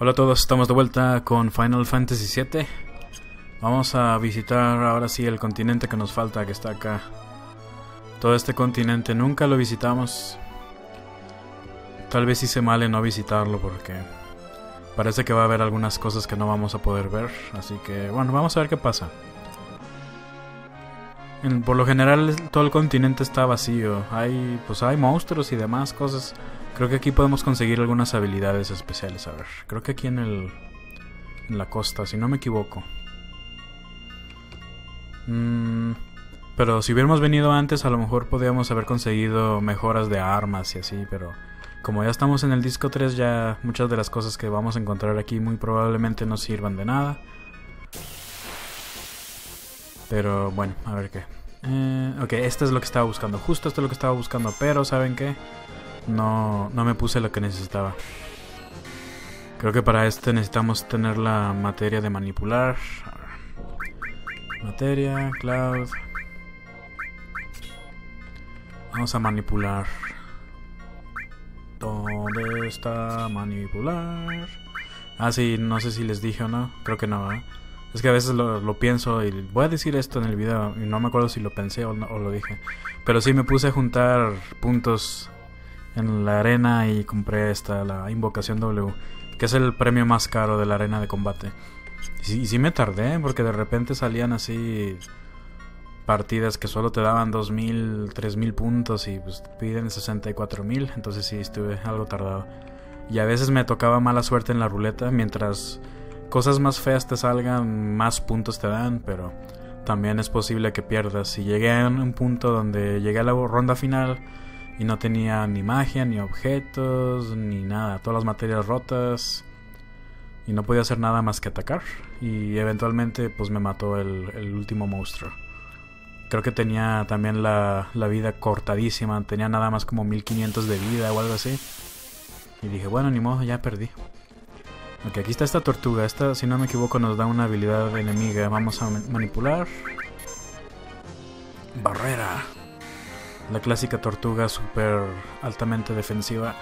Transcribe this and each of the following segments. Hola a todos, estamos de vuelta con Final Fantasy VII. Vamos a visitar ahora sí el continente que nos falta, que está acá. Todo este continente nunca lo visitamos. Tal vez hice mal en no visitarlo porque parece que va a haber algunas cosas que no vamos a poder ver. Así que bueno, vamos a ver qué pasa. Por lo general todo el continente está vacío. Hay monstruos y demás cosas. Creo que aquí podemos conseguir algunas habilidades especiales. A ver, creo que aquí en la costa, si no me equivoco. Pero si hubiéramos venido antes, a lo mejor podíamos haber conseguido mejoras de armas y así. Pero como ya estamos en el disco 3, ya muchas de las cosas que vamos a encontrar aquí muy probablemente no sirvan de nada. Pero bueno, a ver qué. Ok, esto es lo que estaba buscando. Justo esto es lo que estaba buscando, pero ¿saben qué? No me puse lo que necesitaba. Creo que para este necesitamos tener la materia de manipular. Materia, Cloud. Vamos a manipular. ¿Dónde está manipular? Ah, sí, no sé si les dije o no. Creo que no, ¿eh? Es que a veces lo pienso y voy a decir esto en el video. Y no me acuerdo si lo pensé o lo dije. Pero sí me puse a juntar puntos en la arena y compré esta, la invocación W, que es el premio más caro de la arena de combate. Y sí me tardé, porque de repente salían así partidas que solo te daban 2000, 3000 puntos y pues piden 64,000. Entonces sí, estuve algo tardado. Y a veces me tocaba mala suerte en la ruleta. Mientras cosas más feas te salgan, más puntos te dan, pero también es posible que pierdas. Y llegué a un punto donde llegué a la ronda final y no tenía ni magia, ni objetos, ni nada. Todas las materias rotas. Y no podía hacer nada más que atacar. Y eventualmente pues me mató el último monstruo. Creo que tenía también la vida cortadísima. Tenía nada más como 1500 de vida o algo así. Y dije, bueno, ni modo, ya perdí. Ok, aquí está esta tortuga. Esta, si no me equivoco, nos da una habilidad enemiga. Vamos a manipular. Barrera. La clásica tortuga súper altamente defensiva.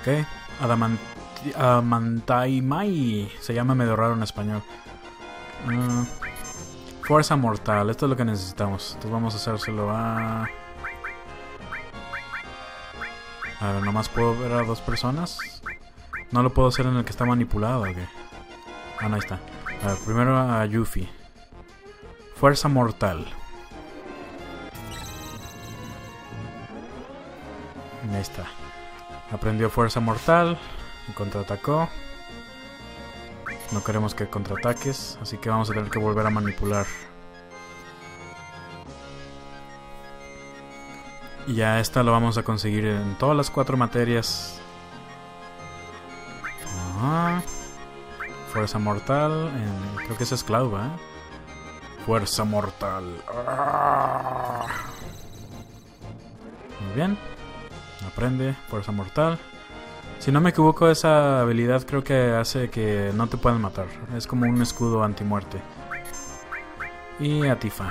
Ok. Adamantaimai. Se llama medio raro en español. Fuerza mortal. Esto es lo que necesitamos. Entonces vamos a hacérselo a... A ver, nomás puedo ver a dos personas. No lo puedo hacer en el que está manipulado. Okay. Ah, no, ahí está. A ver, primero a Yuffie. Fuerza mortal. Ahí está. Aprendió fuerza mortal. Y contraatacó. No queremos que contraataques. Así que vamos a tener que volver a manipular. Y ya esta lo vamos a conseguir en todas las 4 materias. Ajá. Fuerza mortal. Creo que es esclava, ¿eh? Fuerza mortal. Muy bien. Aprende, fuerza mortal. Si no me equivoco, esa habilidad creo que hace que no te puedan matar. Es como un escudo antimuerte. Y a Tifa.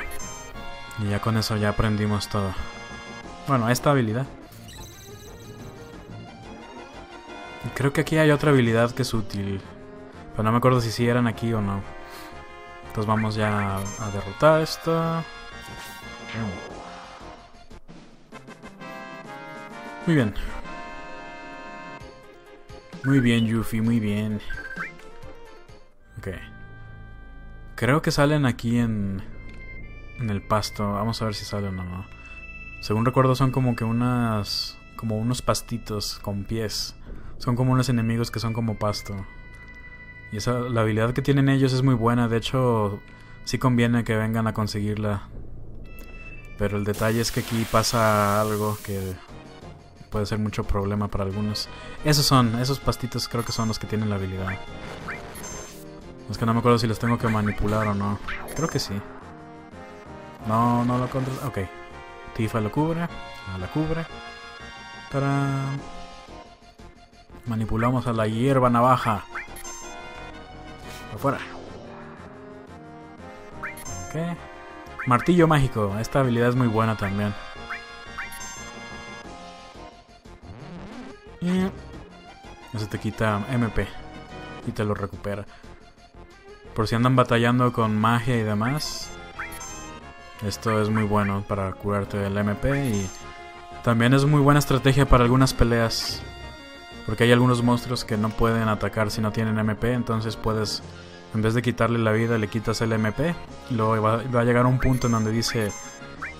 Y ya con eso ya aprendimos todo. Bueno, esta habilidad. Creo que aquí hay otra habilidad que es útil. Pero no me acuerdo si sí eran aquí o no. Entonces vamos ya a derrotar esto. Muy bien. Muy bien, Yuffie, muy bien. Ok. Creo que salen aquí en el pasto. Vamos a ver si salen o no. Según recuerdo son como que unas... Como unos pastitos con pies. Son como unos enemigos que son como pasto. Y la habilidad que tienen ellos es muy buena. De hecho, sí conviene que vengan a conseguirla. Pero el detalle es que aquí pasa algo que... puede ser mucho problema para algunos. Esos pastitos creo que son los que tienen la habilidad. Es que no me acuerdo si los tengo que manipular o no. Creo que sí. No lo contra... Ok. Tifa lo cubre. La cubre. ¡Tarán! Manipulamos a la hierba navaja. Afuera. Ok. Martillo mágico. Esta habilidad es muy buena también. te quita MP y te lo recupera. Por si andan batallando con magia y demás, esto es muy bueno para curarte el MP y también es muy buena estrategia para algunas peleas, porque hay algunos monstruos que no pueden atacar si no tienen MP, entonces puedes, en vez de quitarle la vida, le quitas el MP. Y luego va a llegar un punto en donde dice: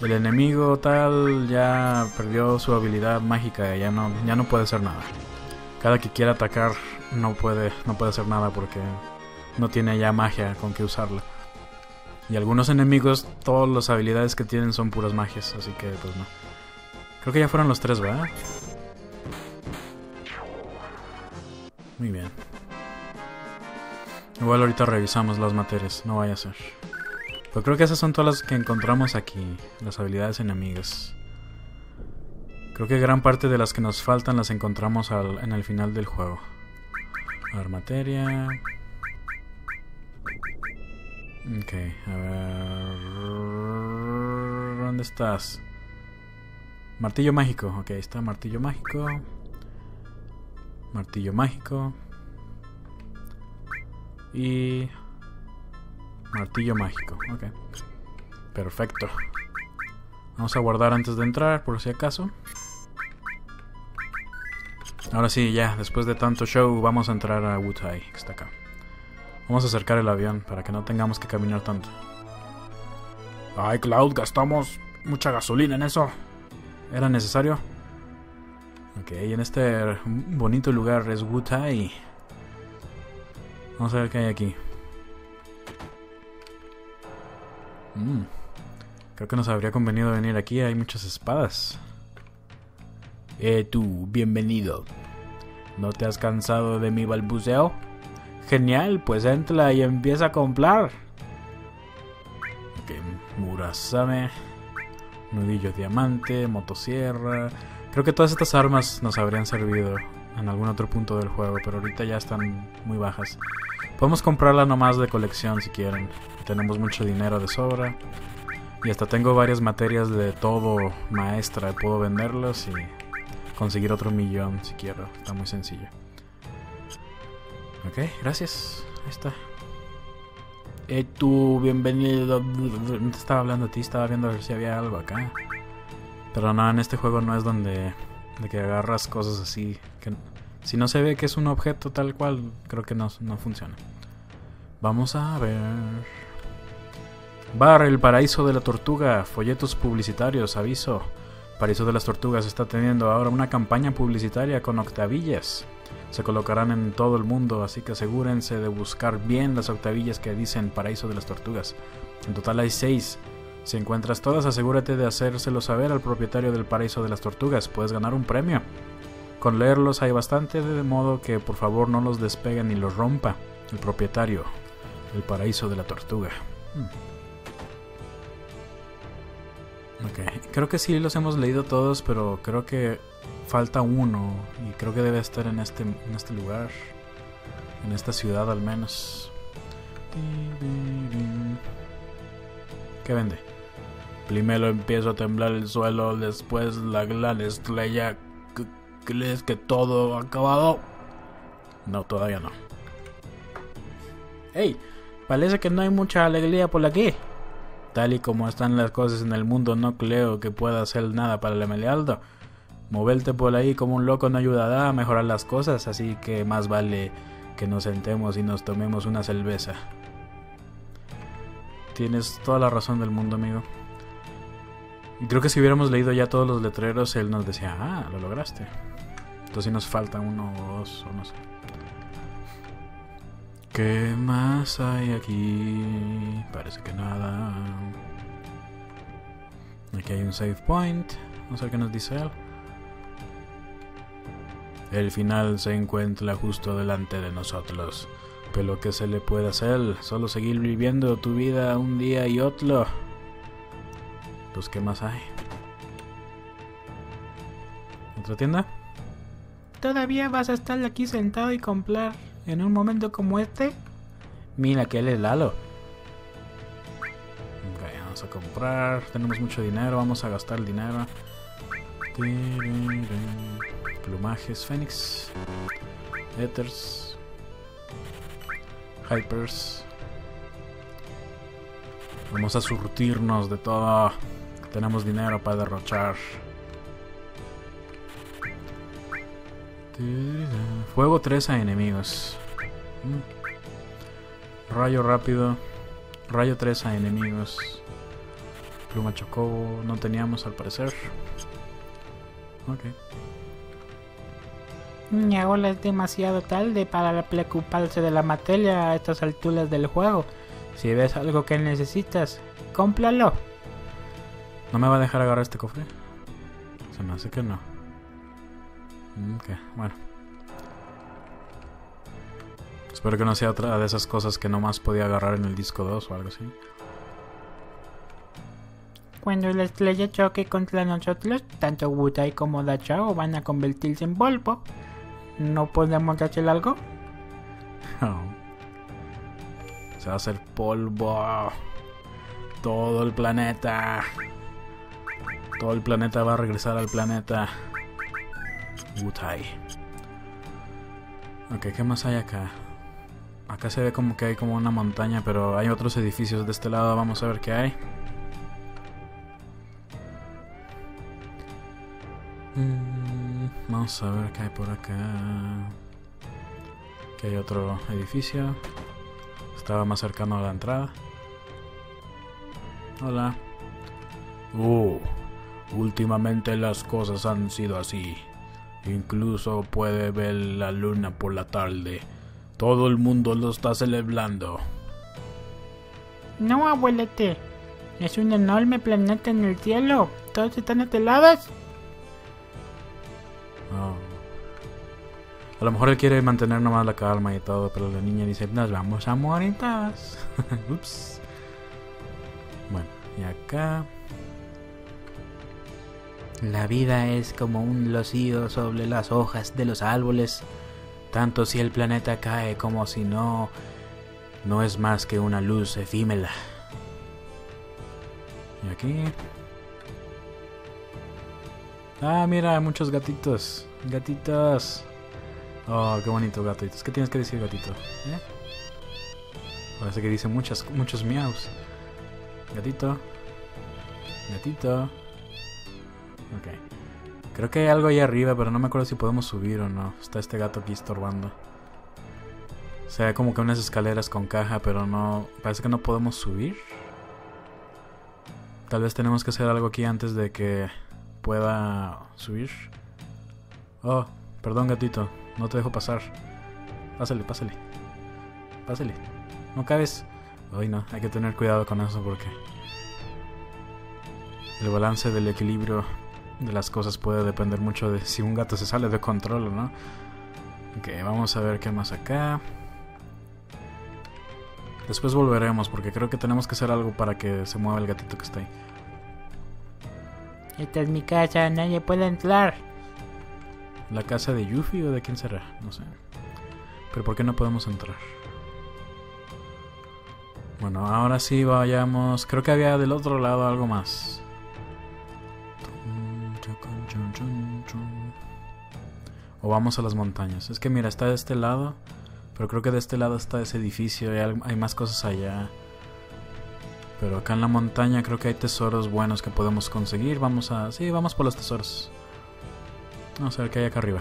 el enemigo tal ya perdió su habilidad mágica, ya no puede hacer nada. Cada que quiera atacar no puede hacer nada porque no tiene ya magia con que usarla. Y algunos enemigos, todas las habilidades que tienen son puras magias, así que pues no. Creo que ya fueron los tres, ¿verdad? Muy bien. Igual ahorita revisamos las materias, no vaya a ser. Pues creo que esas son todas las que encontramos aquí, las habilidades enemigas. Creo que gran parte de las que nos faltan las encontramos en el final del juego. A ver, materia. Ok, a ver... ¿dónde estás? Martillo mágico, ok, ahí está, martillo mágico. Martillo mágico. Y... martillo mágico, ok. Perfecto. Vamos a guardar antes de entrar, por si acaso. Ahora sí, ya, después de tanto show, vamos a entrar a Wutai, que está acá. Vamos a acercar el avión, para que no tengamos que caminar tanto. Ay, Cloud, gastamos mucha gasolina en eso. ¿Era necesario? Ok, en este bonito lugar es Wutai. Vamos a ver qué hay aquí. Creo que nos habría convenido venir aquí. Hay muchas espadas. Tú, bienvenido. ¿No te has cansado de mi balbuceo? Genial, pues entra y empieza a comprar. Ok, Murasame. Nudillo diamante, motosierra. Creo que todas estas armas nos habrían servido en algún otro punto del juego, pero ahorita ya están muy bajas. Podemos comprarla nomás de colección si quieren. Tenemos mucho dinero de sobra. Y hasta tengo varias materias de todo maestra. Puedo venderlas y conseguir otro millón si quiero. Está muy sencillo. Ok, gracias. Ahí está. Tú, bienvenido. No te estaba hablando a ti, estaba viendo a ver si había algo acá. Pero no, en este juego no es donde... de que agarras cosas así. Que si no se ve que es un objeto tal cual, creo que no funciona. Vamos a ver. Bar, el paraíso de la tortuga. Folletos publicitarios, aviso. Paraíso de las tortugas está teniendo ahora una campaña publicitaria con octavillas. Se colocarán en todo el mundo, así que asegúrense de buscar bien las octavillas que dicen paraíso de las tortugas. En total hay 6. Si encuentras todas, asegúrate de hacérselo saber al propietario del paraíso de las tortugas. Puedes ganar un premio. Con leerlos hay bastante, de modo que por favor no los despeguen ni los rompa. El propietario, el paraíso de la tortuga. Ok, creo que sí los hemos leído todos, pero creo que falta uno. Y creo que debe estar en este lugar. En esta ciudad al menos. ¿Qué vende? Primero empiezo a temblar el suelo, después la gran estrella. ¿Crees que todo ha acabado? No, todavía no. ¡Hey! Parece que no hay mucha alegría por aquí. Tal y como están las cosas en el mundo, no creo que pueda hacer nada para el Emeraldo. Moverte por ahí como un loco no ayudará a mejorar las cosas, así que más vale que nos sentemos y nos tomemos una cerveza. Tienes toda la razón del mundo, amigo. Y creo que si hubiéramos leído ya todos los letreros, él nos decía: ah, lo lograste. Entonces sí nos falta uno o dos, o no sé. ¿Qué más hay aquí? Parece que nada. Aquí hay un save point. Vamos a ver qué nos dice él. El final se encuentra justo delante de nosotros. Pero que se le puede hacer, solo seguir viviendo tu vida un día y otro. Pues qué más hay. ¿Otra tienda? ¿Todavía vas a estar aquí sentado y comprar en un momento como este? Mira que él es Lalo. Ok, vamos a comprar. Tenemos mucho dinero, vamos a gastar el dinero. Plumajes Fénix. Ethers, Hypers. Vamos a surtirnos de todo. Tenemos dinero para derrochar. Fuego 3 a enemigos. Rayo rápido. Rayo 3 a enemigos. Pluma chocobo. No teníamos al parecer. Ok. Ya ahora es demasiado tarde para preocuparse de la materia a estas alturas del juego. Si ves algo que necesitas, cómpralo. ¿No me va a dejar agarrar este cofre? Se me hace que no. Ok, bueno. Espero que no sea otra de esas cosas que nomás podía agarrar en el disco 2 o algo así. Cuando la estrella choque contra nosotros, tanto Wutai como Da Chao van a convertirse en polvo. ¿No podemos hacer algo? Se va a hacer polvo. Todo el planeta. Todo el planeta va a regresar al planeta Wutai. Ok, ¿qué más hay acá? Acá se ve como que hay como una montaña, pero hay otros edificios de este lado. Vamos a ver qué hay. Vamos a ver qué hay por acá. Aquí hay otro edificio. Estaba más cercano a la entrada. Hola. Últimamente las cosas han sido así. Incluso puede ver la luna por la tarde. Todo el mundo lo está celebrando. No, abuelete. Es un enorme planeta en el cielo. Todos están estelados. A lo mejor él quiere mantener nomás la calma y todo, pero la niña dice, nos vamos a morir todos. Ups. Bueno, y acá... La vida es como un rocío sobre las hojas de los árboles. Tanto si el planeta cae como si no, no es más que una luz efímera. Y aquí... Ah, mira, muchos gatitos. Gatitos. Oh, qué bonito, gatitos. ¿Qué tienes que decir, gatito? Parece que dice muchos miaus. Gatito. Gatito. Ok. Creo que hay algo ahí arriba, pero no me acuerdo si podemos subir o no. Está este gato aquí estorbando. Se ve como que unas escaleras con caja, pero no... Parece que no podemos subir. Tal vez tenemos que hacer algo aquí antes de que pueda subir. Oh, perdón, gatito. No te dejo pasar. Pásale, pásale. Pásale. No cabes. Ay, no, hay que tener cuidado con eso porque... El balance del equilibrio de las cosas puede depender mucho de si un gato se sale de control o no. Ok, vamos a ver qué más acá. Después volveremos porque creo que tenemos que hacer algo para que se mueva el gatito que está ahí. Esta es mi casa, nadie puede entrar. ¿La casa de Yuffie o de quién será? No sé. Pero ¿por qué no podemos entrar? Bueno, ahora sí vayamos. Creo que había del otro lado algo más. O vamos a las montañas. Es que mira, está de este lado. Pero creo que de este lado está ese edificio. Hay más cosas allá. Pero acá en la montaña creo que hay tesoros buenos que podemos conseguir. Vamos a... Sí, vamos por los tesoros. Vamos a ver qué hay acá arriba.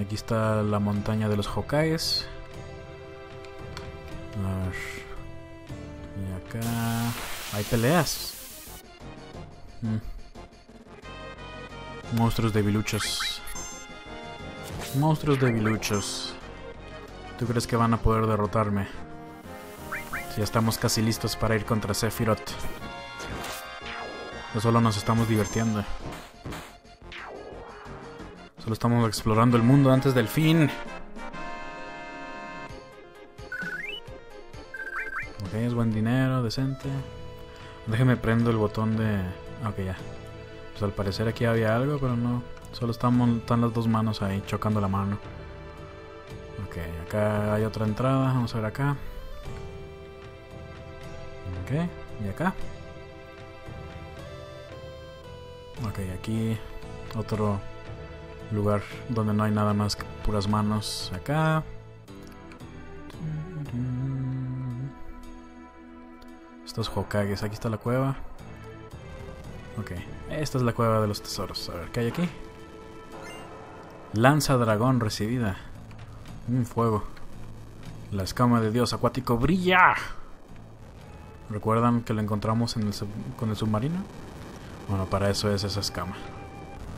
Aquí está la montaña de los Hokais. A ver. Y acá... Hay peleas. Monstruos debiluchos. Monstruos debiluchos. ¿Tú crees que van a poder derrotarme? Ya estamos casi listos para ir contra Sephiroth. No solo nos estamos divirtiendo. Solo estamos explorando el mundo antes del fin. Ok, es buen dinero, decente. Déjeme prendo el botón de... Ok, ya. Pues al parecer aquí había algo, pero no. Solo están las dos manos ahí, chocando la mano. Ok, acá hay otra entrada. Vamos a ver acá. Ok, y acá. Ok, aquí otro lugar donde no hay nada más que puras manos acá. Estos Hokages, aquí está la cueva. Ok, esta es la cueva de los tesoros. A ver, ¿qué hay aquí? Lanza dragón recibida. Un fuego. La escama de dios acuático brilla. ¿Recuerdan que lo encontramos en con el submarino? Bueno, para eso es esa escama.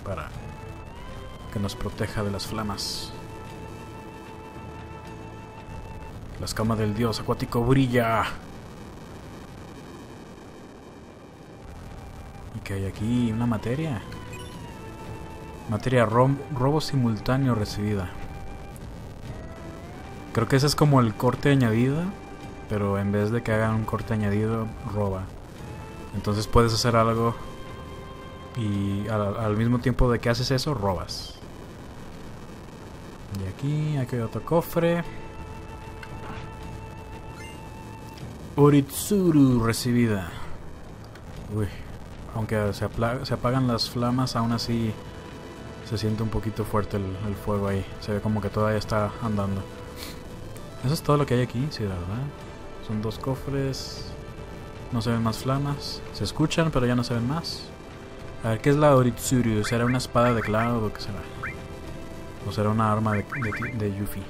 Para que nos proteja de las flamas. La escama del dios acuático brilla. ¿Y qué hay aquí? Una materia. Materia robo simultáneo recibida. Creo que ese es como el corte añadido, pero en vez de que hagan un corte añadido, roba. Entonces puedes hacer algo y al mismo tiempo de que haces eso, robas. Y aquí hay otro cofre. Oritsuru recibida. Uy, aunque se apagan las flamas, aún así se siente un poquito fuerte el fuego ahí. Se ve como que todavía está andando. Eso es todo lo que hay aquí, sí, la verdad. Son dos cofres. No se ven más flamas. Se escuchan, pero ya no se ven más. A ver, ¿qué es la Oritsuru? ¿Será una espada de Cloud o qué será? ¿O será una arma de Yuffie?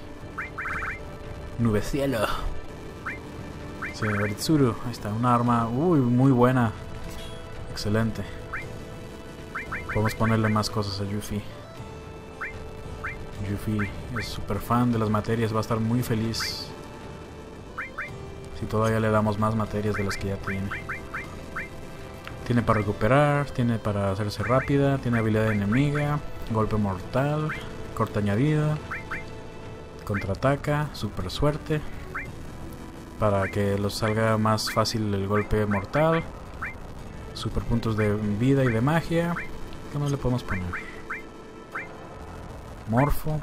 Nubecielo. Sí, Oritsuru. Ahí está, una arma muy buena. Excelente. Podemos ponerle más cosas a Yuffie. Yuffie es súper fan de las materias, va a estar muy feliz si todavía le damos más materias de las que ya tiene. Tiene para recuperar, tiene para hacerse rápida, tiene habilidad enemiga, golpe mortal, corte añadido, contraataca, super suerte, para que los salga más fácil el golpe mortal, super puntos de vida y de magia. ¿Qué más le podemos poner? Morfo.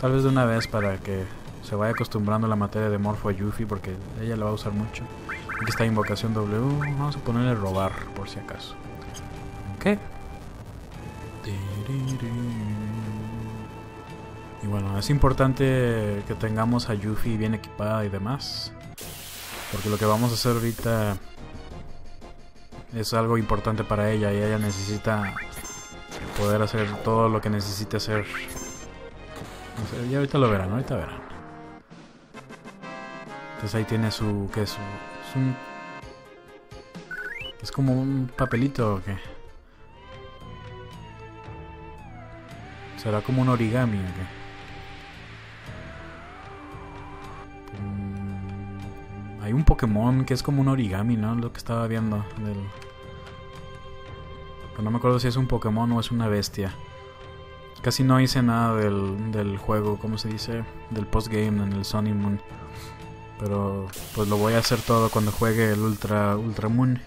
Tal vez de una vez para que se vaya acostumbrando la materia de morfo a Yuffie, porque ella la va a usar mucho. Aquí está invocación W. Vamos a ponerle robar, por si acaso. Ok. Y bueno, es importante que tengamos a Yuffie bien equipada y demás, porque lo que vamos a hacer ahorita es algo importante para ella y ella necesita poder hacer todo lo que necesite hacer. No sé, ya ahorita lo verán, ahorita verán. Entonces ahí tiene su... ¿qué es? Es un... ¿es como un papelito o qué? ¿Será como un origami o qué? Hay un Pokémon que es como un origami, ¿no? Lo que estaba viendo del... pero no me acuerdo si es un Pokémon o es una bestia. Casi no hice nada del juego, ¿cómo se dice? Del postgame en el Sun y Moon. Pero pues lo voy a hacer todo cuando juegue el Ultra Moon.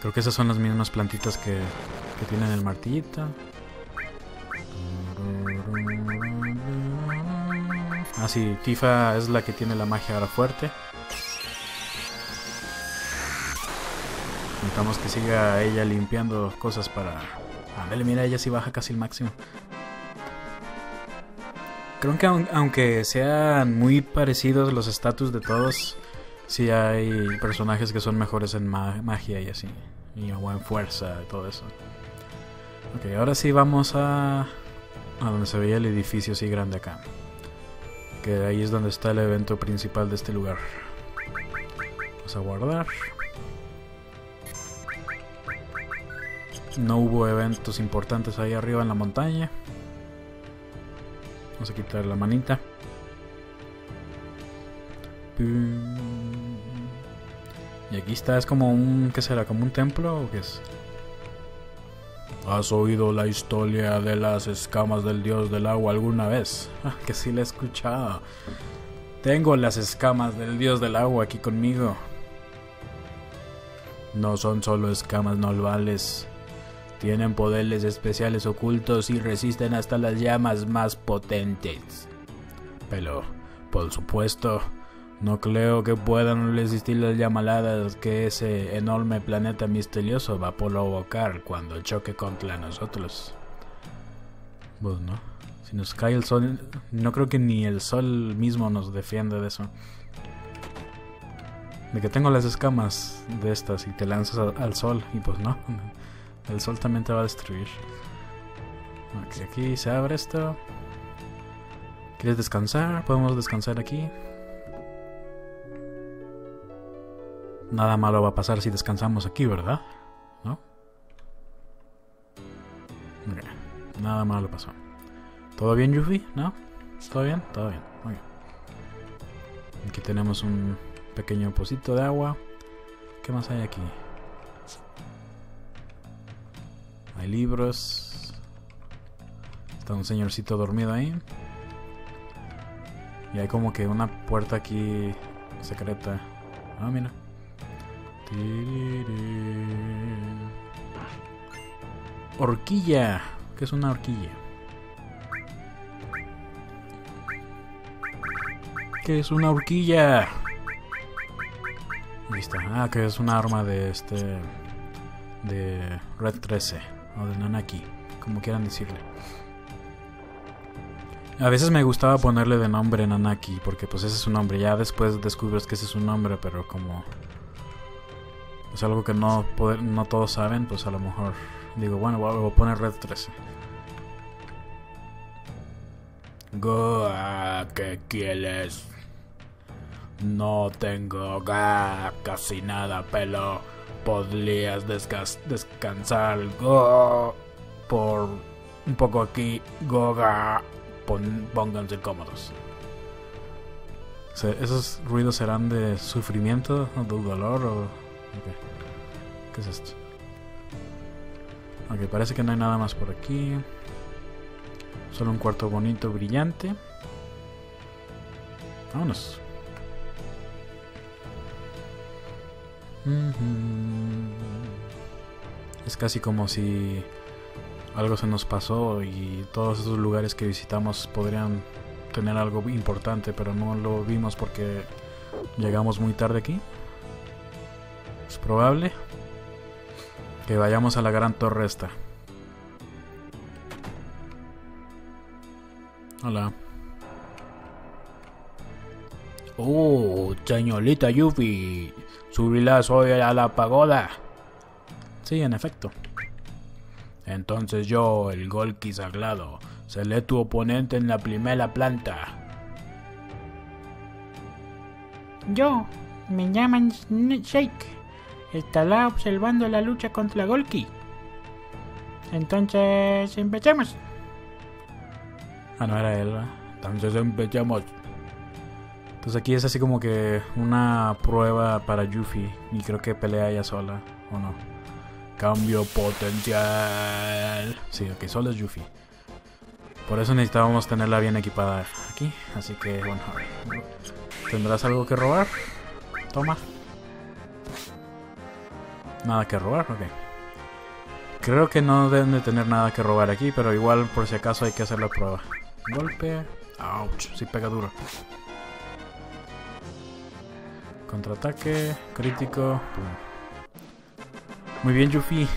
Creo que esas son las mismas plantitas que tienen el martillito. Ah, sí, Tifa es la que tiene la magia ahora fuerte. Necesitamos que siga ella limpiando cosas para... ándale, mira, ella sí baja casi el máximo. Creo que aunque sean muy parecidos los estatus de todos, sí hay personajes que son mejores en magia y así. Y o en fuerza y todo eso. Ok, ahora sí vamos a donde se veía el edificio así grande acá. Que ahí es donde está el evento principal de este lugar. Vamos a guardar. No hubo eventos importantes ahí arriba en la montaña. Vamos a quitar la manita. Y aquí está, es como un... ¿qué será? ¿Como un templo o qué es? ¿Has oído la historia de las escamas del dios del agua alguna vez? Ah, que sí la he escuchado. Tengo las escamas del dios del agua aquí conmigo. No son solo escamas normales. Tienen poderes especiales ocultos y resisten hasta las llamas más potentes. Pero, por supuesto, No creo que puedan resistir las llamaradas que ese enorme planeta misterioso va a provocar cuando choque contra nosotros. Pues no. Si nos cae el sol, no creo que ni el sol mismo nos defienda de eso. De que tengo las escamas de estas y te lanzas al sol y pues no. El sol también te va a destruir. Ok, aquí se abre esto. ¿Quieres descansar? Podemos descansar aquí. Nada malo va a pasar si descansamos aquí, ¿verdad? ¿No? Okay. Nada malo pasó. ¿Todo bien, Yuffie? ¿No? ¿Todo bien? Todo bien. Okay. Aquí tenemos un pequeño pocito de agua. ¿Qué más hay aquí? Hay libros. Está un señorcito dormido ahí. Y hay como que una puerta aquí secreta. Ah, mira. Horquilla. ¿Qué es una horquilla? ¿Qué es una horquilla? Ahí está. Ah, que es una arma de de Red XIII o de Nanaki, como quieran decirle. A veces me gustaba ponerle de nombre Nanaki, porque pues ese es su nombre. Ya después descubres que ese es su nombre, pero como es algo que no todos saben, pues a lo mejor digo, bueno, voy a poner Red 13. Goa, ¿qué quieres? No tengo casi nada, pero podrías descansar. Goa, por un poco aquí. Goa, pónganse cómodos. ¿Esos ruidos serán de sufrimiento, de dolor o...? Okay. ¿Qué es esto? Ok, parece que no hay nada más por aquí. Solo un cuarto bonito, brillante. Vámonos. Es casi como si algo se nos pasó y todos esos lugares que visitamos podrían tener algo importante, pero no lo vimos porque llegamos muy tarde aquí. Es probable que vayamos a la gran torre esta. Hola. Oh, señorita Yuffie, ¿subirás hoy a la pagoda? Sí, en efecto. Entonces yo, el Golki sagrado, seré tu oponente en la primera planta. Yo, me llaman Shake. Estará observando la lucha contra Golki. Entonces empecemos. Ah, no era él, ¿verdad? Entonces empecemos. Entonces aquí es así como que una prueba para Yuffie. Y creo que pelea ella sola, ¿o no? Cambio potencial. Sí, ok, solo es Yuffie. Por eso necesitábamos tenerla bien equipada aquí. Así que, bueno, ¿tendrás algo que robar? Toma. Nada que robar, ok. Creo que no deben de tener nada que robar aquí, pero igual por si acaso hay que hacer la prueba. Golpe. Ouch, sí pega duro. Contraataque, crítico. Muy bien, Yuffie.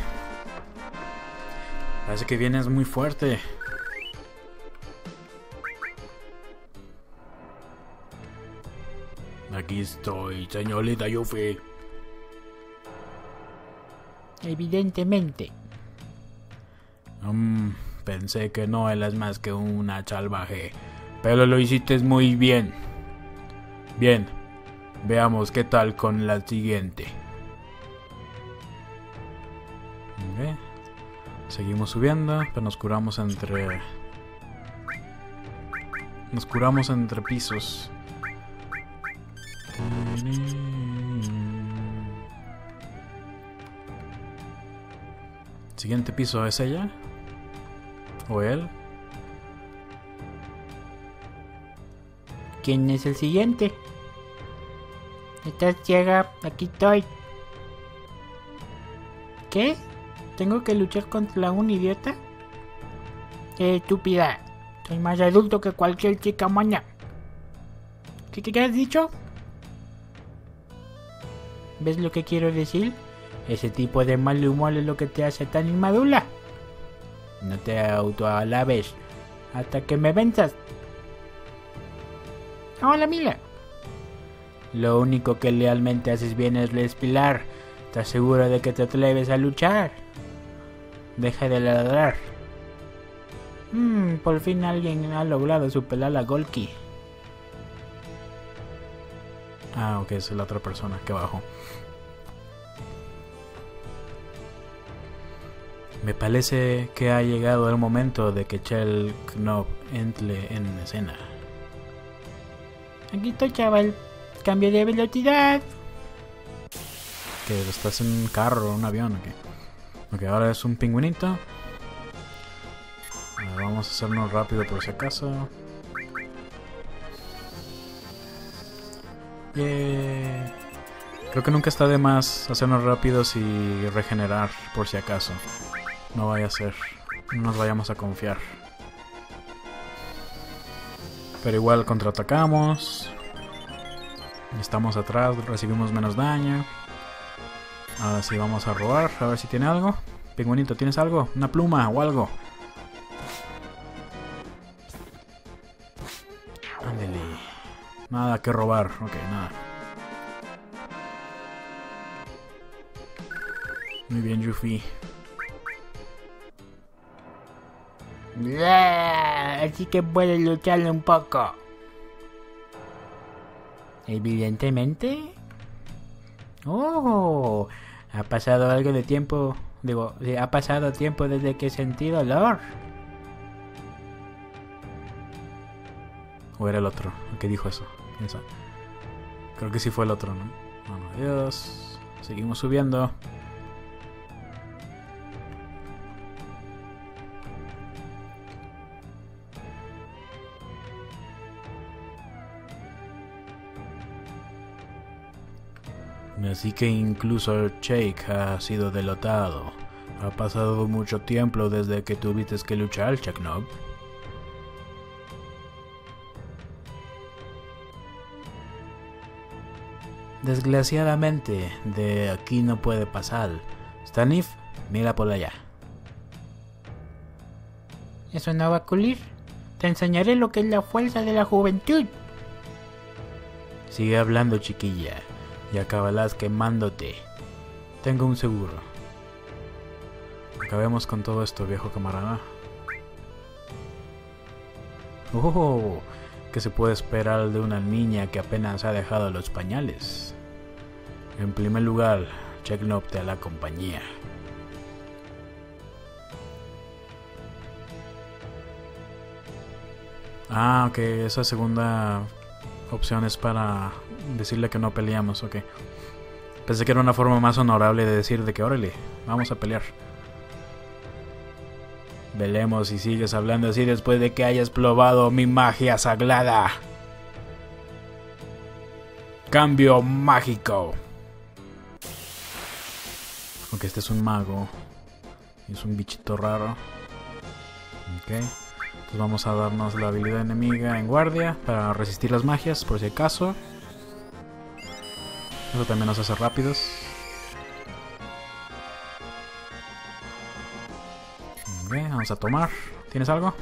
Parece que vienes muy fuerte. Aquí estoy, señorita Yuffie. Evidentemente. Pensé que no eras más que una salvaje, pero lo hiciste muy bien. Bien, veamos qué tal con la siguiente. Okay. Seguimos subiendo, pero nos curamos entre... nos curamos entre pisos. Siguiente piso es ella o él. ¿Quién es el siguiente? Estás ciega, aquí estoy. ¿Qué? ¿Tengo que luchar contra un idiota? ¡Qué estúpida! Soy más adulto que cualquier chica moña. ¿Qué has dicho? ¿Ves lo que quiero decir? Ese tipo de mal humor es lo que te hace tan inmadura. No te autoalabes hasta que me venzas. Hola, Mila. Lo único que realmente haces bien es respirar. ¿Estás seguro de que te atreves a luchar? Deja de ladrar. Por fin alguien ha logrado superar a Golki. Ah, ok, es la otra persona que bajó. Me parece que ha llegado el momento de que Chekhov entre en escena. Aquí estoy, chaval. Cambio de velocidad. Que estás en un carro, un avión, ok. Ok, ahora es un pingüinito. Vamos a hacernos rápido por si acaso. Yeah. Creo que nunca está de más hacernos rápidos y regenerar por si acaso. No vaya a ser. No nos vayamos a confiar. Pero igual contraatacamos. Estamos atrás, recibimos menos daño. Ahora sí vamos a robar, a ver si tiene algo. Pingüinito, ¿tienes algo? Una pluma o algo. Ándele. Nada que robar, ok, nada. Muy bien, Yuffie. Así que puedes lucharle un poco. Evidentemente. Oh, ha pasado algo de tiempo. Digo, ha pasado tiempo desde que sentí dolor. O era el otro el que dijo eso. Esa. Creo que sí fue el otro, ¿no? Bueno, adiós. Seguimos subiendo. Así que incluso Chekhov ha sido derrotado. Ha pasado mucho tiempo desde que tuviste que luchar, Chekhov. Desgraciadamente, de aquí no puede pasar. Stanif, mira por allá. Eso no va a ocurrir. Te enseñaré lo que es la fuerza de la juventud. Sigue hablando, chiquilla. Y acabarás quemándote. Tengo un seguro. Acabemos con todo esto, viejo camarada. Oh, ¿qué se puede esperar de una niña que apenas ha dejado los pañales? En primer lugar, Chekhov te hará compañía. Ah, ok, esa segunda opción es para decirle que no peleamos, ok. Pensé que era una forma más honorable de decir de que órale, vamos a pelear. Velemos si sigues hablando así después de que hayas probado mi magia sagrada. Cambio mágico. Aunque este es un mago. Es un bichito raro. Ok. Entonces vamos a darnos la habilidad enemiga en guardia para resistir las magias por si acaso. Eso también nos hace rápidos. Okay, vamos a tomar. ¿Tienes algo?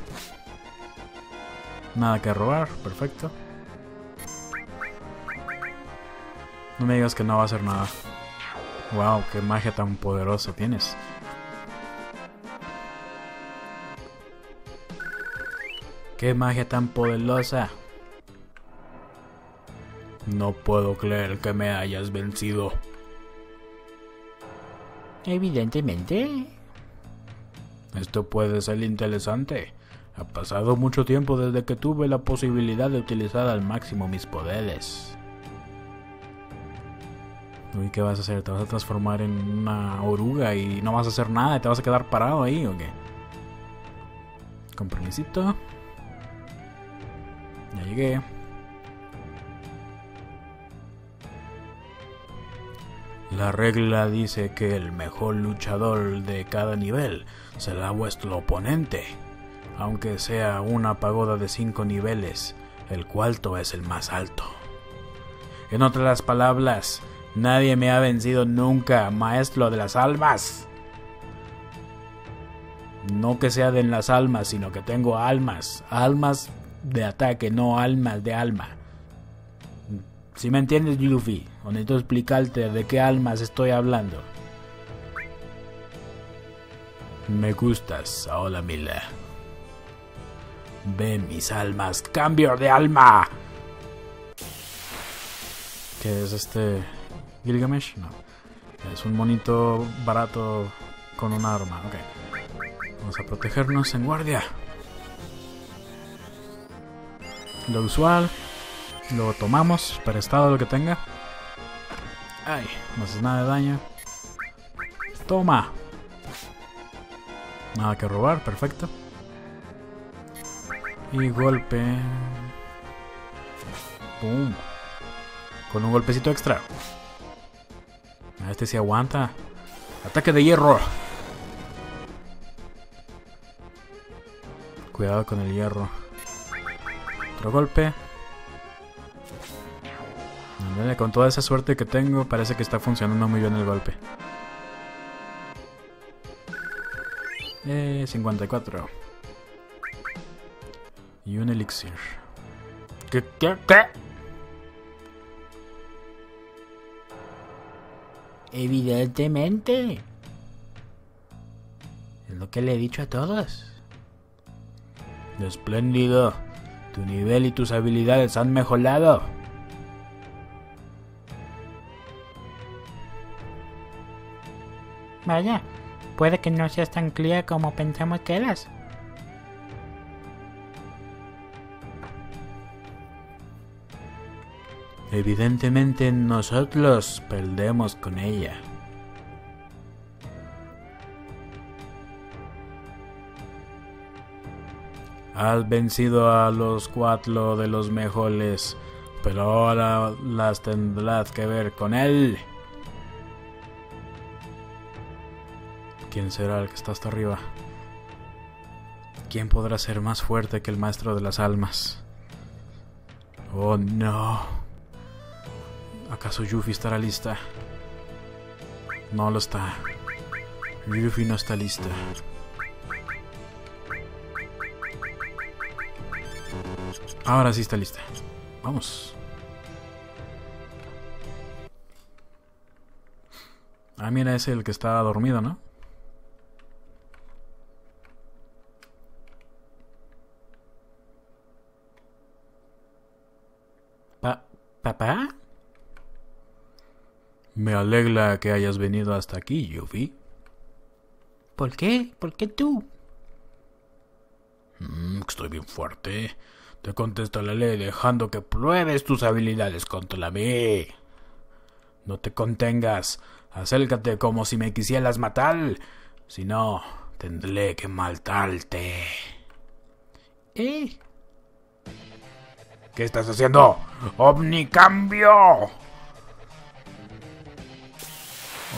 Nada que robar, perfecto. No me digas que no va a hacer nada. Wow, qué magia tan poderosa tienes. ¡Qué magia tan poderosa! No puedo creer que me hayas vencido. Evidentemente. Esto puede ser interesante. Ha pasado mucho tiempo desde que tuve la posibilidad de utilizar al máximo mis poderes. Uy, ¿qué vas a hacer? ¿Te vas a transformar en una oruga y no vas a hacer nada? ¿Te vas a quedar parado ahí o qué? Con permisito. Ya llegué. La regla dice que el mejor luchador de cada nivel será vuestro oponente, aunque sea una pagoda de 5 niveles, el cuarto es el más alto. En otras palabras, Nadie me ha vencido nunca, maestro de las almas. No que sea de las almas, sino que tengo almas. Almas de ataque, no almas de alma. ¿Sí me entiendes, Yuffie? O necesito explicarte de qué almas estoy hablando. Me gustas, hola Mila. Ven mis almas, cambio de alma. ¿Qué es este? Gilgamesh, no. Es un monito barato con una arma, ok. Vamos a protegernos en guardia. Lo usual. Lo tomamos, prestado lo que tenga. Ay, no haces nada de daño. Toma. Nada que robar, perfecto. Y golpe. Pum. Con un golpecito extra. Este sí aguanta. Ataque de hierro. Cuidado con el hierro. Otro golpe. Con toda esa suerte que tengo, parece que está funcionando muy bien el golpe. 54. Y un elixir. ¿Qué? Evidentemente. Es lo que le he dicho a todos. Espléndido. Tu nivel y tus habilidades han mejorado. Vaya, puede que no seas tan clear como pensamos que eras. Evidentemente nosotros perdemos con ella. Has vencido a los 4 de los mejores, pero ahora las tendrás que ver con él. ¿Quién será el que está hasta arriba? ¿Quién podrá ser más fuerte que el maestro de las almas? Oh no. ¿Acaso Yuffie estará lista? No lo está. Yuffie no está lista. Ahora sí está lista. Vamos. Ah, mira, es el que está dormido, ¿no? ¿Papá? Me alegra que hayas venido hasta aquí, Yuffie. ¿Por qué? ¿Por qué tú? Estoy bien fuerte. Te contestaré dejando que pruebes tus habilidades contra mí. No te contengas. Acércate como si me quisieras matar. Si no, tendré que maltarte. ¿Qué estás haciendo? ¡Omnicambio!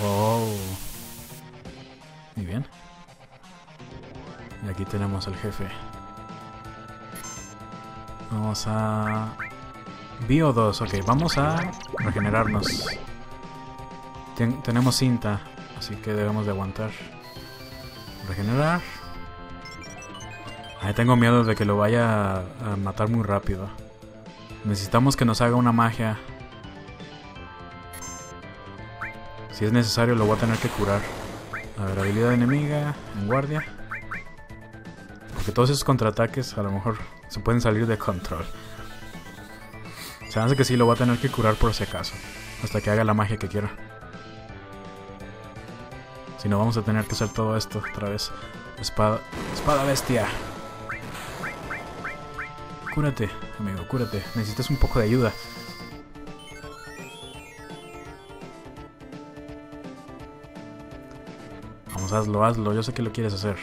Oh. Muy bien. Y aquí tenemos al jefe. Vamos a... Bio 2, ok. Vamos a regenerarnos. Tenemos cinta, así que debemos de aguantar. Regenerar. Ahí tengo miedo de que lo vaya a matar muy rápido. Necesitamos que nos haga una magia. Si es necesario lo voy a tener que curar. A ver, habilidad enemiga, en guardia. Porque todos esos contraataques a lo mejor se pueden salir de control. Se hace que sí lo voy a tener que curar por si acaso. Hasta que haga la magia que quiera. Si no vamos a tener que hacer todo esto otra vez. Espada bestia. Cúrate, amigo, cúrate. Necesitas un poco de ayuda. Vamos, hazlo, hazlo. Yo sé que lo quieres hacer.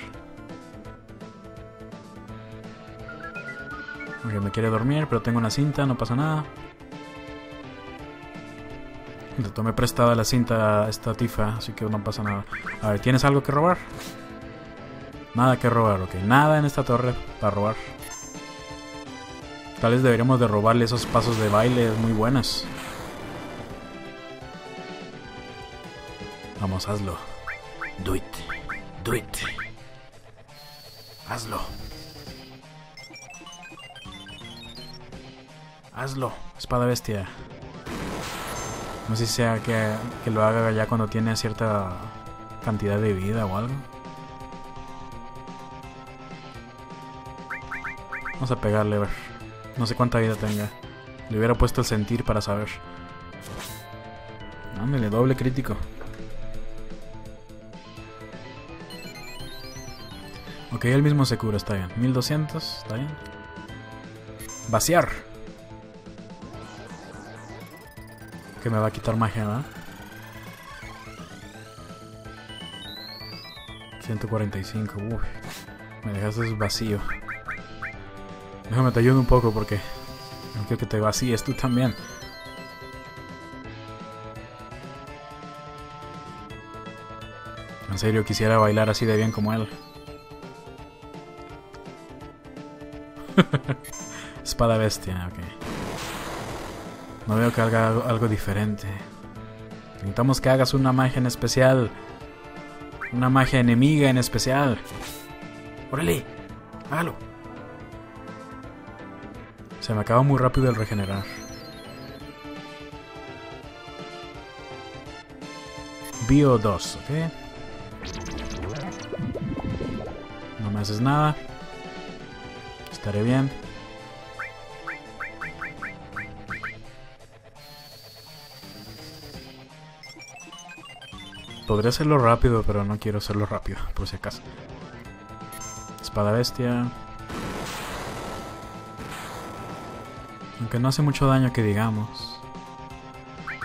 Porque me quiere dormir, pero tengo una cinta, no pasa nada. Le tomé prestada la cinta a esta Tifa, así que no pasa nada. A ver, ¿tienes algo que robar? Nada que robar, ok. Nada en esta torre para robar. Tal vez deberíamos de robarle esos pasos de baile muy buenas. Vamos, hazlo. Do it. Do it. Hazlo. Hazlo. Espada bestia. No sé si sea que lo haga ya cuando tiene cierta cantidad de vida o algo. Vamos a pegarle, a ver. No sé cuánta vida tenga. Le hubiera puesto el sentir para saber. Ándale, doble crítico. Ok, él mismo se cura, está bien. 1200, está bien. Vaciar. Que me va a quitar magia, ¿verdad? 145, uff. Me dejaste vacío. Déjame te ayudo un poco porque no quiero que te vacíes tú también. En serio, quisiera bailar así de bien como él. Espada bestia, ok. No veo que haga algo diferente. Necesitamos que hagas una magia en especial. Una magia enemiga en especial. ¡Órale! ¡Hágalo! Se me acaba muy rápido el regenerar. Bio 2, ok. No me haces nada. Estaré bien. Podría hacerlo rápido, pero no quiero hacerlo rápido, por si acaso. Espada bestia. Aunque no hace mucho daño que digamos.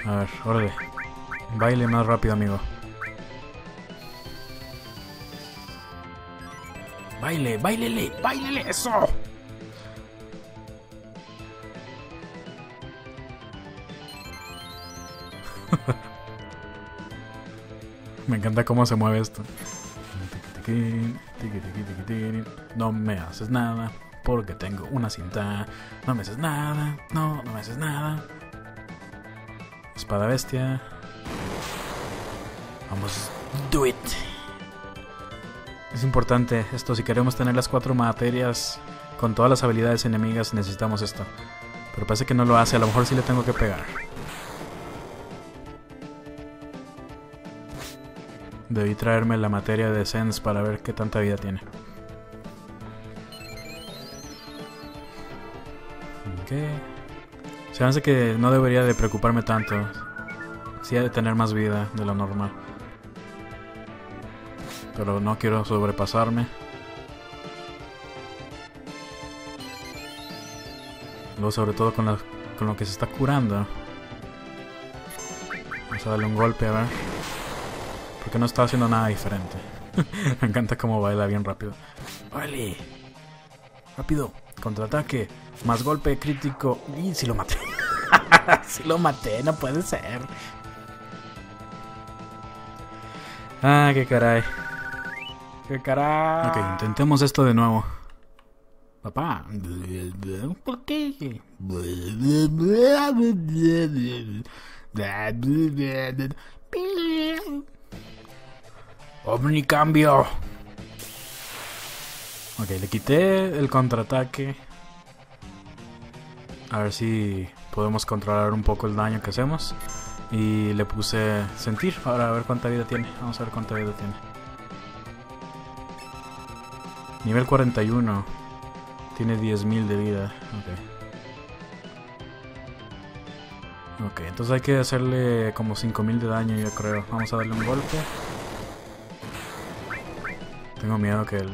A ver, órale. Baile más rápido, amigo. Baile, bailele, bailele, eso. Me encanta cómo se mueve esto. No me haces nada. Porque tengo una cinta. No me haces nada. No, no me haces nada. Espada bestia. Vamos, do it. Es importante esto. Si queremos tener las 4 materias con todas las habilidades enemigas, necesitamos esto. Pero parece que no lo hace. A lo mejor sí le tengo que pegar. Debí traerme la materia de Sense para ver qué tanta vida tiene. Se me hace que no debería de preocuparme tanto. Sí ha de tener más vida de lo normal. Pero no quiero sobrepasarme. Luego, sobre todo con lo que se está curando. Vamos a darle un golpe, a ver. Porque no está haciendo nada diferente. Me encanta cómo baila bien rápido. ¡Vale! ¡Rápido! Contraataque, más golpe crítico. Y si lo maté. Si lo maté, no puede ser. Ah, qué caray. Qué caray. Ok, intentemos esto de nuevo. Papá. ¿Por qué? Omnicambio. Ok, le quité el contraataque. A ver si podemos controlar un poco el daño que hacemos. Y le puse sentir. Ahora a ver cuánta vida tiene. Vamos a ver cuánta vida tiene. Nivel 41. Tiene 10.000 de vida. Ok. Ok, entonces hay que hacerle como 5.000 de daño, yo creo. Vamos a darle un golpe. Tengo miedo que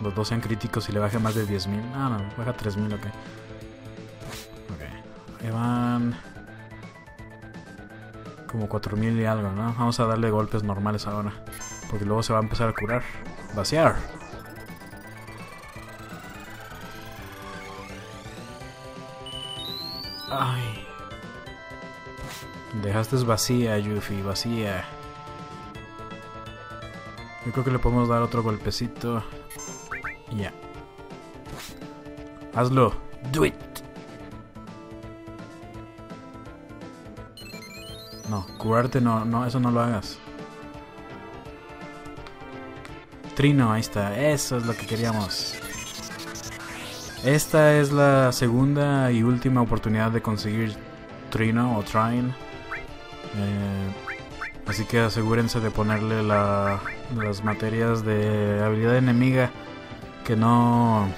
los dos sean críticos y le baje más de 10.000. Ah, no, baja 3.000, ok. Ok, ahí van. Como 4.000 y algo, ¿no? Vamos a darle golpes normales ahora. Porque luego se va a empezar a curar. Vaciar. Ay. Dejaste vacía, Yuffie, vacía. Yo creo que le podemos dar otro golpecito. Ya. Yeah. Hazlo. Do it. No, curarte no, no, eso no lo hagas. Trino, ahí está. Eso es lo que queríamos. Esta es la segunda y última oportunidad de conseguir Trino o Trine. Así que asegúrense de ponerle las materias de habilidad enemiga que no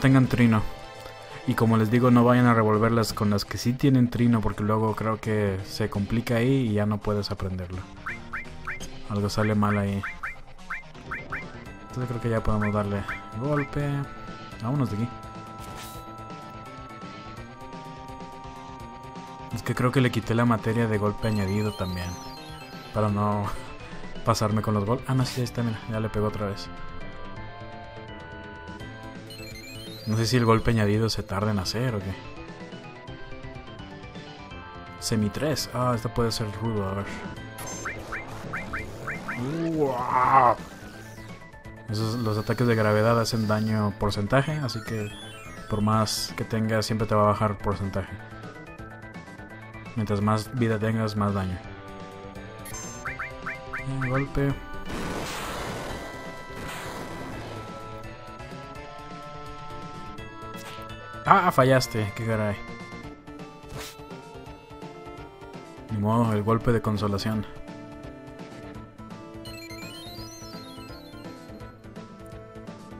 tengan Trino. Y como les digo, no vayan a revolverlas con las que sí tienen Trino, porque luego creo que se complica ahí y ya no puedes aprenderlo. Algo sale mal ahí. Entonces creo que ya podemos darle golpe. Vámonos de aquí. Es que creo que le quité la materia de golpe añadido también, para no pasarme con los golpes. Ah, no, sí, ahí está, mira, ya le pegó otra vez. No sé si el golpe añadido se tarda en hacer o qué. Semi-3. Ah, esta puede ser rudo, a ver. ¡Uah! Esos, los ataques de gravedad hacen daño porcentaje, así que por más que tengas siempre te va a bajar porcentaje. Mientras más vida tengas, más daño. Un golpe. ¡Ah! Fallaste, qué caray. Ni modo, el golpe de consolación.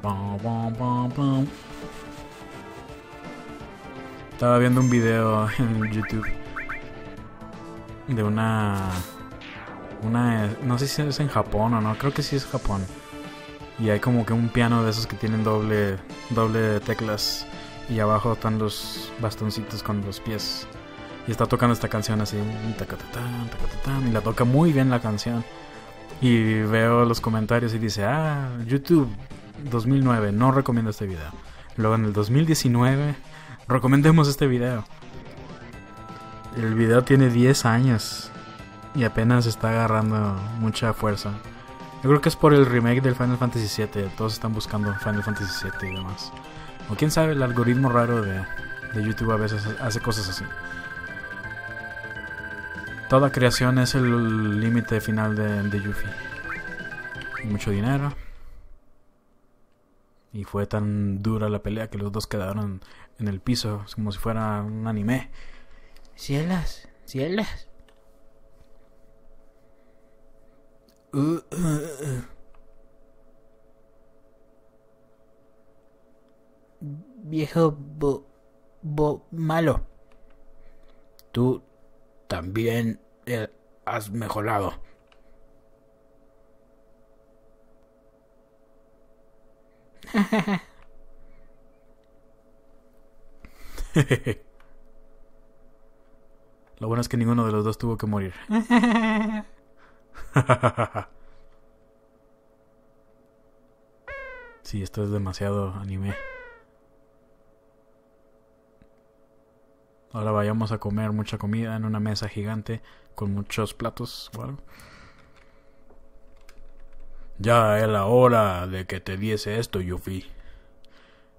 Pum, pum, pum, pum. Estaba viendo un video en YouTube de una... no sé si es en Japón o no, creo que sí es Japón. Y hay como que un piano de esos que tienen doble teclas. Y abajo están los bastoncitos con los pies. Y está tocando esta canción así. Y la toca muy bien la canción. Y veo los comentarios y dice: ah, YouTube 2009, no recomiendo este video. Luego en el 2019, recomendemos este video. El video tiene 10 años. Y apenas está agarrando mucha fuerza. Yo creo que es por el remake del Final Fantasy VII. Todos están buscando Final Fantasy VII y demás. O quién sabe, el algoritmo raro de YouTube a veces hace cosas así. Toda creación es el límite final de Yuffie. Mucho dinero. Y fue tan dura la pelea que los dos quedaron en el piso, como si fuera un anime. Cielas, cielas. Viejo malo. Tú también has mejorado. Lo bueno es que ninguno de los dos tuvo que morir. Sí, esto es demasiado anime. Ahora vayamos a comer mucha comida en una mesa gigante con muchos platos o algo. Ya es la hora de que te diese esto, Yuffie.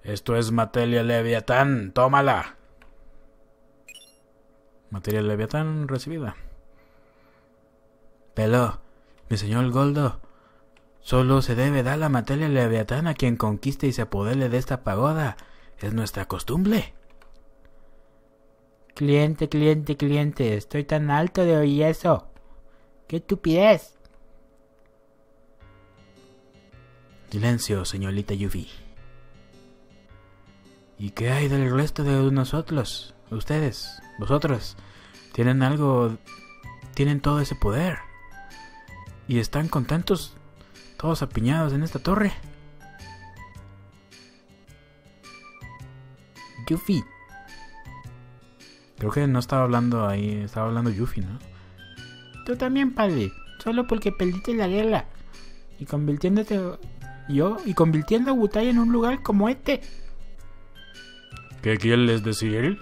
Esto es materia Leviatán, tómala. Materia Leviatán recibida. Pero, mi señor Goldo, solo se debe dar la materia Leviatán a quien conquiste y se apodere de esta pagoda. Es nuestra costumbre. Cliente, cliente, cliente, estoy tan alto de oír eso. ¡Qué estupidez! Silencio, señorita Yuffie. ¿Y qué hay del resto de nosotros? Ustedes, vosotros, tienen algo... tienen todo ese poder. ¿Y están contentos? Todos apiñados en esta torre. Yuffie. Creo que no estaba hablando ahí, estaba hablando Yuffie, ¿no? Tú también, padre, solo porque perdiste la guerra y convirtiendo a Wutai en un lugar como este. ¿Qué quieres decir?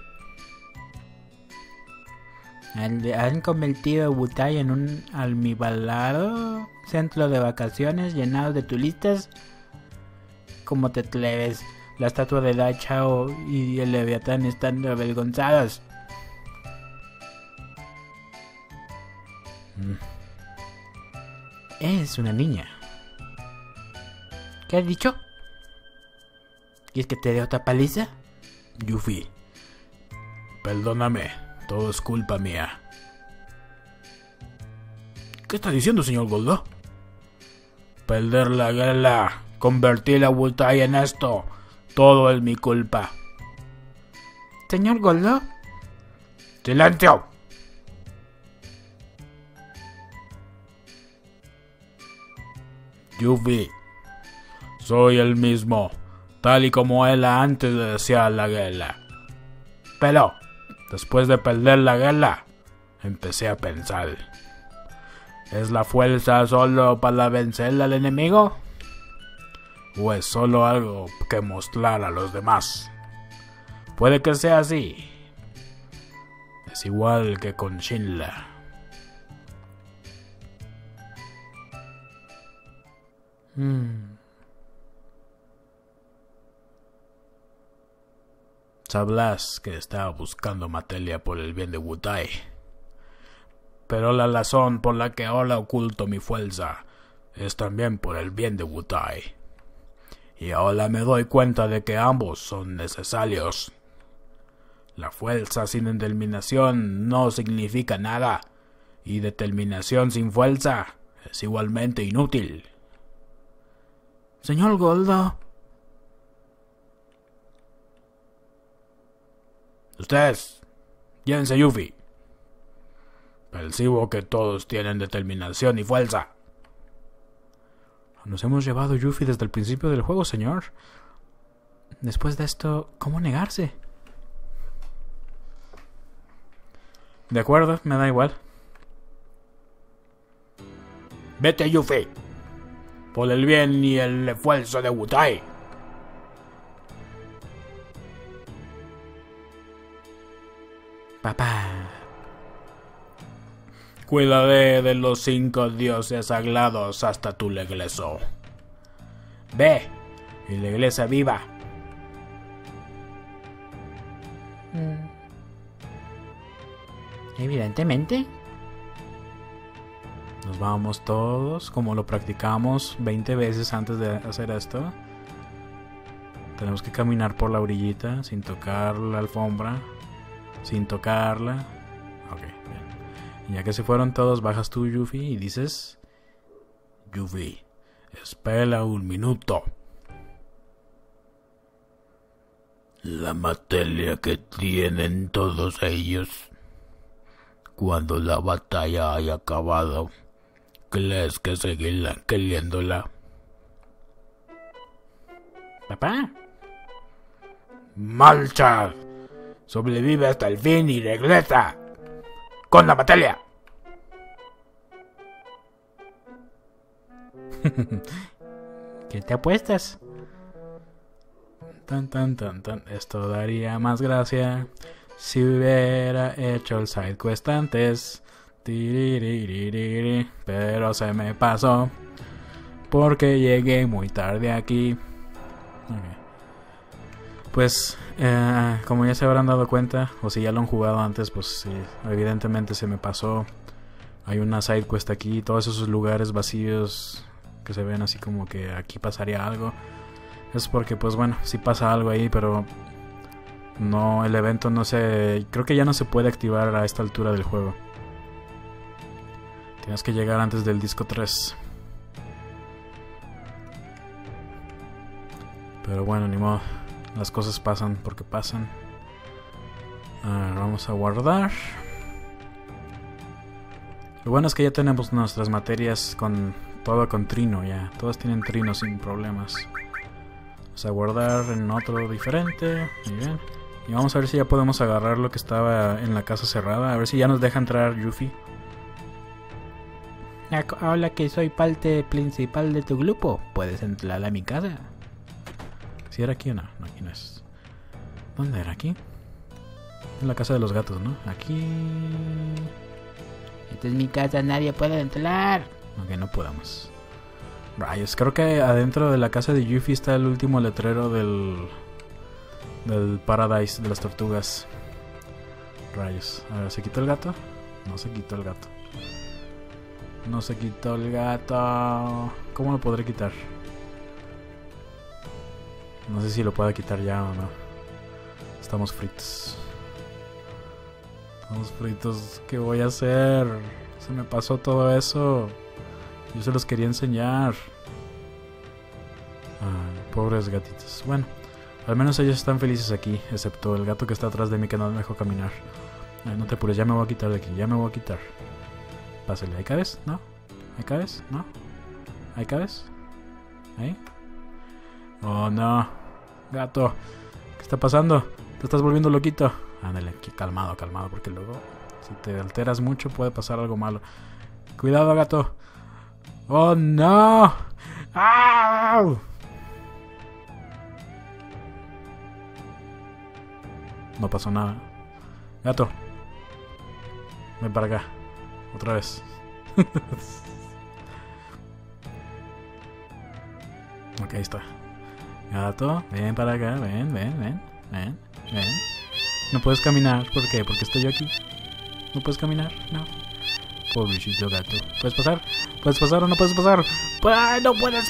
Han convertido a Wutai en un almibarado centro de vacaciones llenado de turistas. ¿Cómo te atreves? La estatua de Da Chao y el Leviatán están avergonzados. Es una niña. ¿Qué has dicho? ¿Quieres que te dé otra paliza? Yuffie, perdóname, todo es culpa mía. ¿Qué está diciendo, señor Goldo? Perder la guerra, convertir a Wutai en esto, todo es mi culpa. ¿Señor Goldo? ¡Silencio! Yuffie, soy el mismo, tal y como era antes de desear la guerra. Pero, después de perder la guerra, empecé a pensar. ¿Es la fuerza solo para vencer al enemigo? ¿O es solo algo que mostrar a los demás? Puede que sea así. Es igual que con Shinra. Sabrás que estaba buscando materia por el bien de Wutai. Pero la razón por la que ahora oculto mi fuerza es también por el bien de Wutai. Y ahora me doy cuenta de que ambos son necesarios. La fuerza sin determinación no significa nada, y determinación sin fuerza es igualmente inútil. Señor Goldo. Ustedes, llévense Yuffie. Percibo que todos tienen determinación y fuerza. Nos hemos llevado Yuffie desde el principio del juego, señor. Después de esto, ¿cómo negarse? De acuerdo, me da igual. Vete, Yuffie. Por el bien y el esfuerzo de Wutai. Papá. Cuidaré de los 5 dioses sagrados hasta tu regreso. Ve y regresa viva. Evidentemente. Nos vamos todos, como lo practicamos 20 veces antes de hacer esto. Tenemos que caminar por la orillita, sin tocar la alfombra. Sin tocarla. Ok, bien. Y ya que se fueron todos, bajas tú, Yuffie, y dices... Yuffie, espera un minuto. La materia que tienen todos ellos... Cuando la batalla haya acabado, ¿crees que seguirán queriéndola? ¿Papá? ¡Marcha! Sobrevive hasta el fin y regresa con la materia. ¿Qué te apuestas? Tan tan tan tan. Esto daría más gracia si hubiera hecho el side quest antes. Pero se me pasó porque llegué muy tarde aquí. Okay. Pues como ya se habrán dado cuenta, o si ya lo han jugado antes, pues sí, evidentemente se me pasó. Hay una side quest aquí, todos esos lugares vacíos que se ven así como que aquí pasaría algo. Es porque pues bueno, sí pasa algo ahí, pero... No, el evento no se... Creo que ya no se puede activar a esta altura del juego. Tienes que llegar antes del disco 3. Pero bueno, ni modo. Las cosas pasan porque pasan. A ver, vamos a guardar. Lo bueno es que ya tenemos nuestras materias con... Todo con Trino ya. Todas tienen Trino sin problemas. Vamos a guardar en otro diferente. Muy bien. Y vamos a ver si ya podemos agarrar lo que estaba en la casa cerrada. A ver si ya nos deja entrar Yuffie. Ahora que soy parte principal de tu grupo, puedes entrar a mi casa. ¿Si era aquí o no? No, aquí no es. ¿Dónde era? ¿Aquí? En la casa de los gatos, ¿no? Aquí... Esta es mi casa, nadie puede entrar. Ok, no podemos. Rayos, creo que adentro de la casa de Yuffie está el último letrero del Paradise de las tortugas. Rayos. A ver, ¿se quitó el gato? No se quitó el gato. No se quitó el gato. ¿Cómo lo podré quitar? No sé si lo pueda quitar ya o no. Estamos fritos. Estamos fritos. ¿Qué voy a hacer? Se me pasó todo eso. Yo se los quería enseñar. Ay, pobres gatitos. Bueno, al menos ellos están felices aquí. Excepto el gato que está atrás de mí que no me dejó caminar. Ay, no te apures, ya me voy a quitar de aquí. Ya me voy a quitar. Pásale. ¿Ahí cabes? ¿No? ¿Ahí cabes? ¿No? ¿Ahí cabes? ¿Ahí? Oh, no. Gato. ¿Qué está pasando? Te estás volviendo loquito. Ándale, calmado, calmado, porque luego si te alteras mucho puede pasar algo malo. Cuidado, gato. ¡Oh, no! ¡Au! No pasó nada. Gato. Ven para acá. Otra vez. Ok, ahí está. Gato, ven para acá. Ven, ven, ven, ven, ven. No puedes caminar. ¿Por qué? Porque estoy yo aquí. No puedes caminar. No. Pobrecito gato. ¿Puedes pasar? ¿Puedes pasar o no puedes pasar? ¡Ah, no puedes!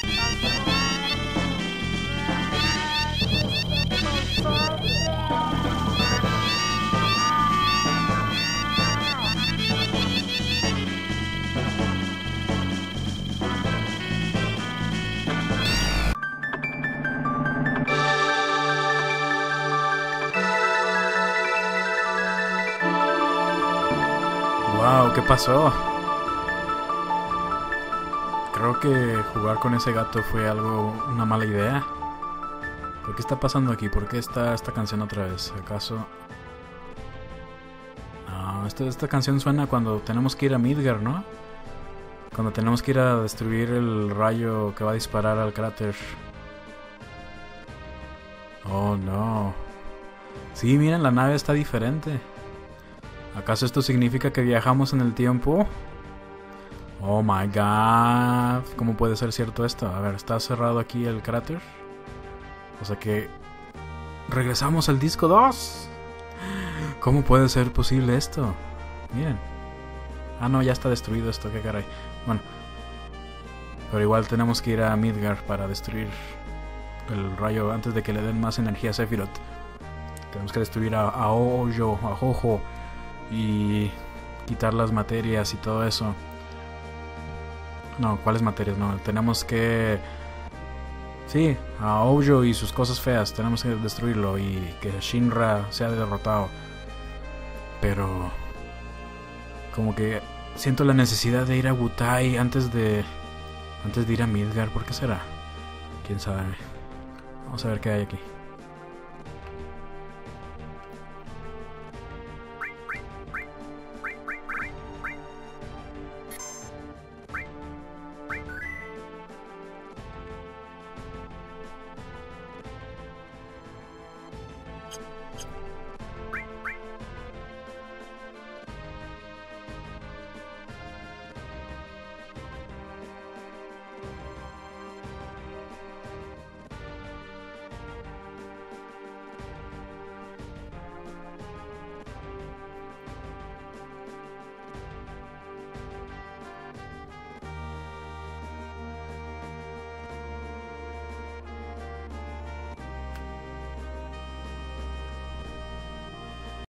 Wow, ¿qué pasó? Creo que jugar con ese gato fue algo, una mala idea. ¿Por qué está pasando aquí? ¿Por qué está esta canción otra vez? ¿Acaso? No, esta canción suena cuando tenemos que ir a Midgar, ¿no? Cuando tenemos que ir a destruir el rayo que va a disparar al cráter. Oh, no. Sí, miren, la nave está diferente. ¿Acaso esto significa que viajamos en el tiempo? Oh my god, ¿cómo puede ser cierto esto? A ver, ¿está cerrado aquí el cráter? O sea que... ¡regresamos al disco 2! ¿Cómo puede ser posible esto? Miren. Ah no, ya está destruido esto, qué caray. Bueno. Pero igual tenemos que ir a Midgar para destruir el rayo antes de que le den más energía a Sephiroth. Tenemos que destruir a Ojo, a Jojo. Y quitar las materias y todo eso. No, ¿cuáles materias? No, tenemos que... sí, a Ojo y sus cosas feas. Tenemos que destruirlo y que Shinra sea derrotado. Pero... como que siento la necesidad de ir a Wutai antes de ir a Midgar. ¿Por qué será? ¿Quién sabe? Vamos a ver qué hay aquí.